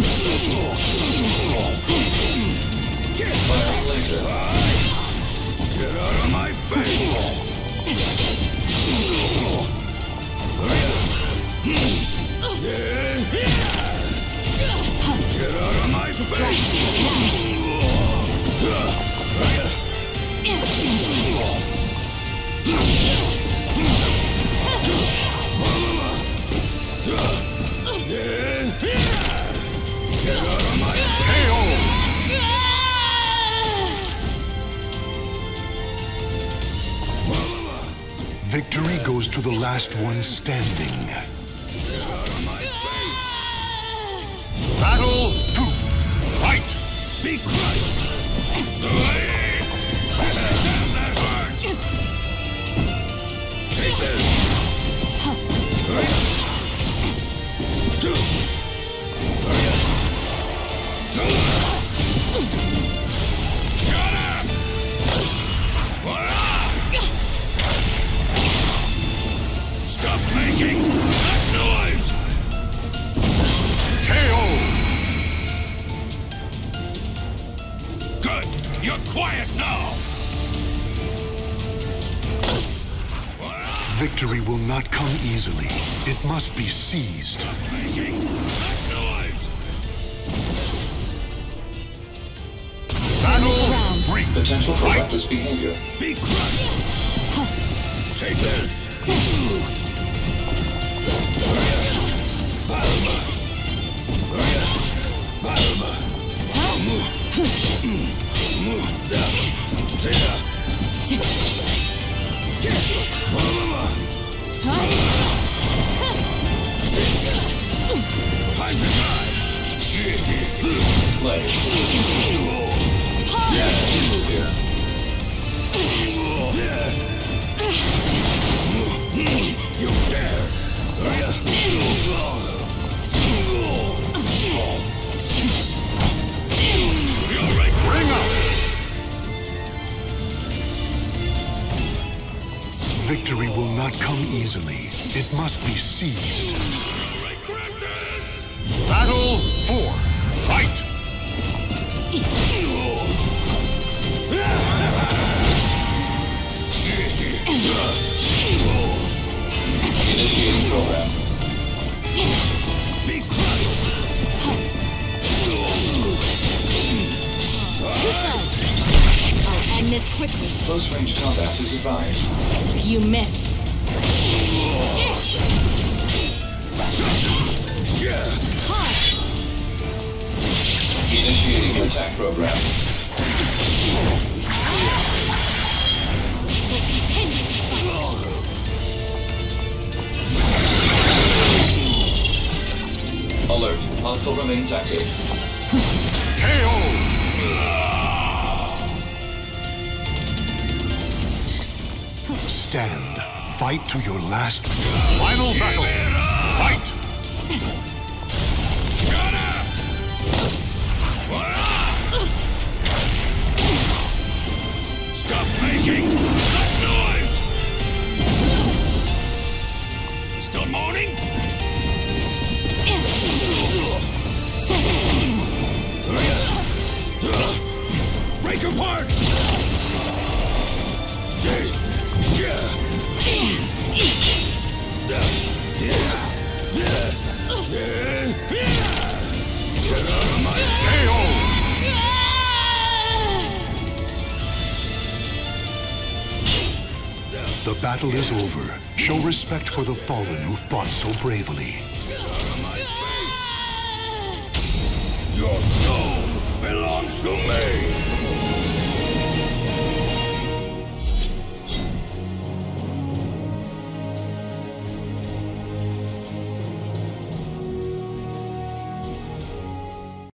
Get out of my face! Get out of my face! Get out of my tail! Victory goes to the last one standing. Get out of my face! Battle 2! Fight! Be crushed! That hurts! Take this! Shut up! Stop making that noise! KO! Good! You're quiet now! Victory will not come easily. It must be seized. Stop making that noise! Battle 3! Potential for reckless behavior. Be crushed! Take this! Time to die. You dare! You're right, bring up! Victory will not come easily. It must be seized. Battle 4. Fight! Initiating program. Be crushed! I'll end this quickly. Close range combat is advised. You missed. Initiating attack program. Alert. Hostile remains active. KO! Stand. Fight to your last final battle. Fight! Shut up! Stop making that noise! Still moaning? Break apart! Get out of my tail! The battle is over. Show respect for the fallen who fought so bravely. Your soul belongs to me!